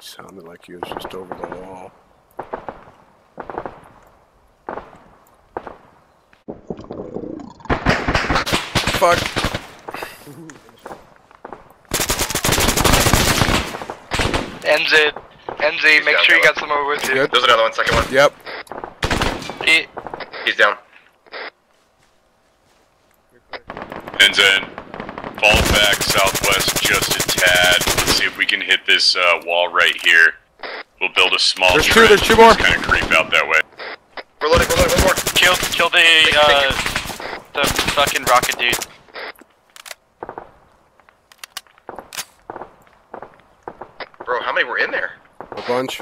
Sounded like he was just over the wall. Fuck. NZ, make sure you got someone with you. There's another one, second one. Yep. He's down. NZ, fall back southwest just a tad. Let's see if we can hit this wall right here. We'll build a small trench. There's two more. Just kind of creep out that way. Reloading, one more. Kill the fucking rocket dude. Bro, how many were in there? A bunch.